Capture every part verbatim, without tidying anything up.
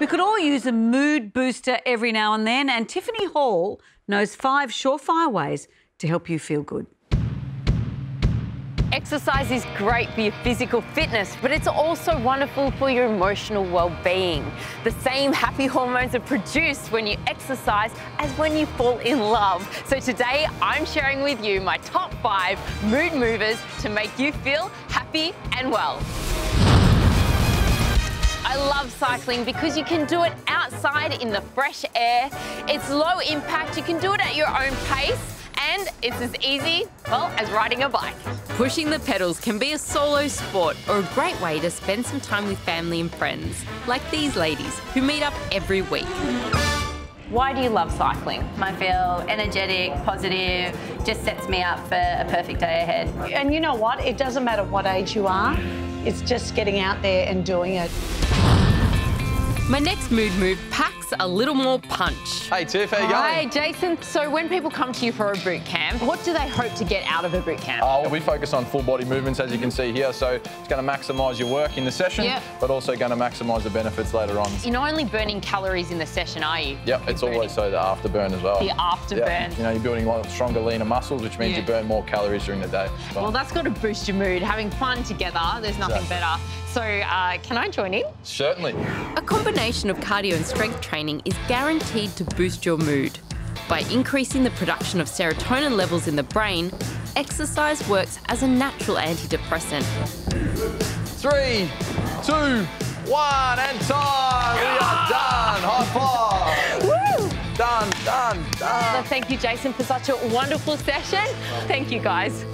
We could all use a mood booster every now and then, and Tiffany Hall knows five surefire ways to help you feel good. Exercise is great for your physical fitness, but it's also wonderful for your emotional well-being. The same happy hormones are produced when you exercise as when you fall in love. So today I'm sharing with you my top five mood movers to make you feel happy and well. I love cycling because you can do it outside in the fresh air. It's low impact, you can do it at your own pace, and it's as easy, well, as riding a bike. Pushing the pedals can be a solo sport or a great way to spend some time with family and friends, like these ladies who meet up every week. Why do you love cycling? I feel energetic, positive, just sets me up for a perfect day ahead. And you know what? It doesn't matter what age you are, it's just getting out there and doing it. My next mood move packs a little more punch. Hey Tiff, how you going? Hi Jason. So when people come to you for a boot camp, what do they hope to get out of a boot camp? Uh, well, we focus on full body movements, as you can see here, so it's going to maximise your work in the session, yep, but also going to maximise the benefits later on. You're not only burning calories in the session, are you? Yep, you're it's burning. always so the afterburn as well. The afterburn. Yep. You know, you're building a lot of stronger, leaner muscles, which means yeah. you burn more calories during the day. But well, that's got to boost your mood. Having fun together, there's nothing exactly. better. So uh, can I join in? Certainly. A combination of cardio and strength training is guaranteed to boost your mood. By increasing the production of serotonin levels in the brain, exercise works as a natural antidepressant. Three, two, one, and time! We are done! High five! Woo! Done, done, done! Well, thank you, Jason, for such a wonderful session. Thank you, guys.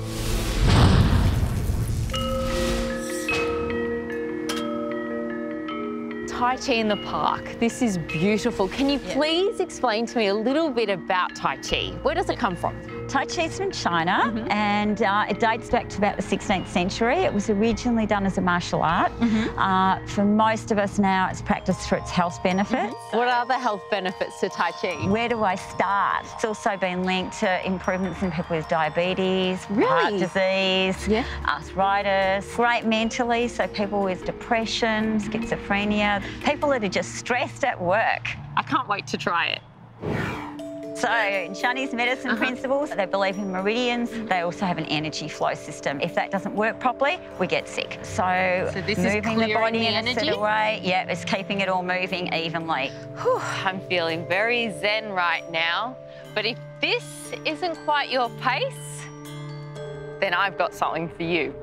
Tai Chi in the park. This is beautiful. Can you please yeah. explain to me a little bit about Tai Chi? Where does it come from? Tai Chi is from China, mm-hmm. and uh, it dates back to about the sixteenth century. It was originally done as a martial art. Mm-hmm. uh, for most of us now, it's practiced for its health benefits. Mm-hmm. What are the health benefits to Tai Chi? Where do I start? It's also been linked to improvements in people with diabetes, really? heart disease, yeah. arthritis, great mentally, so people with depression, schizophrenia, people that are just stressed at work. I can't wait to try it. So in Chinese medicine uh-huh. principles, they believe in meridians. They also have an energy flow system. If that doesn't work properly, we get sick. So, so this moving is the body the in a certain way, yeah, it's keeping it all moving evenly. Whew, I'm feeling very zen right now. But if this isn't quite your pace, then I've got something for you.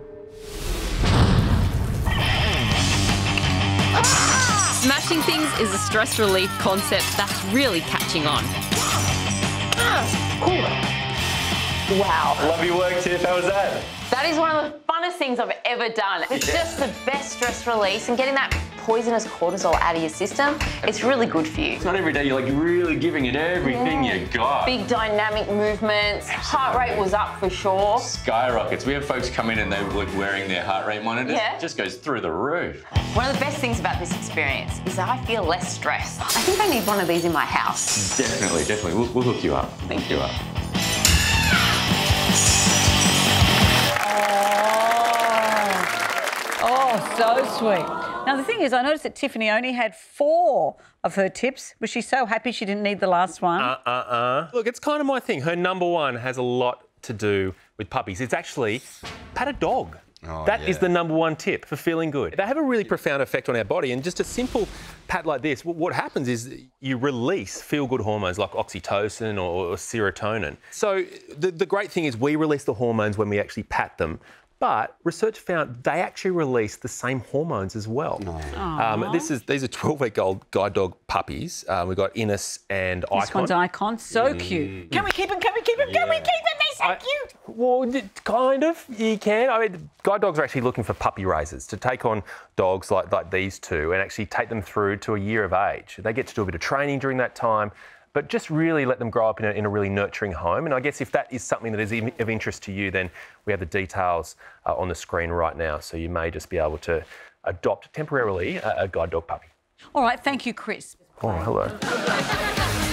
Ah! Smashing things is a stress relief concept that's really catching on. Cool. Wow. Love your work, Tiff. How was that? That is one of the funnest things I've ever done. It's yeah. just the best stress release, and getting that poisonous cortisol out of your system, it's really good for you. It's not every day you're like really giving it everything yeah. you got. Big dynamic movements. Absolutely. Heart rate was up for sure. Skyrockets. We have folks come in and they're like wearing their heart rate monitors. Yeah. It just goes through the roof. One of the best things about this experience is that I feel less stressed. I think I need one of these in my house. Definitely, definitely. We'll, we'll hook you up. Thank you up. Oh, so sweet. Now, the thing is, I noticed that Tiffany only had four of her tips. Was she so happy she didn't need the last one? Uh-uh-uh. Look, it's kind of my thing. Her number one has a lot to do with puppies. It's actually pat a dog. Oh, that yeah. is the number one tip for feeling good. They have a really profound effect on our body, and just a simple pat like this, what happens is you release feel-good hormones like oxytocin or serotonin. So the, the great thing is we release the hormones when we actually pat them. But research found they actually release the same hormones as well. Um, this is these are twelve-week-old guide dog puppies. Um, we've got Innes and Icon. This one's Icon, so mm. cute. Can we keep them? Can we keep them? Yeah. Can we keep them? They're so cute. I, well, kind of. You can. I mean, guide dogs are actually looking for puppy raisers to take on dogs like like these two and actually take them through to a year of age. They get to do a bit of training during that time, but just really let them grow up in a, in a really nurturing home. And I guess if that is something that is of interest to you, then we have the details uh, on the screen right now. So you may just be able to adopt temporarily a, a guide dog puppy. All right, thank you, Chris. Oh, hello.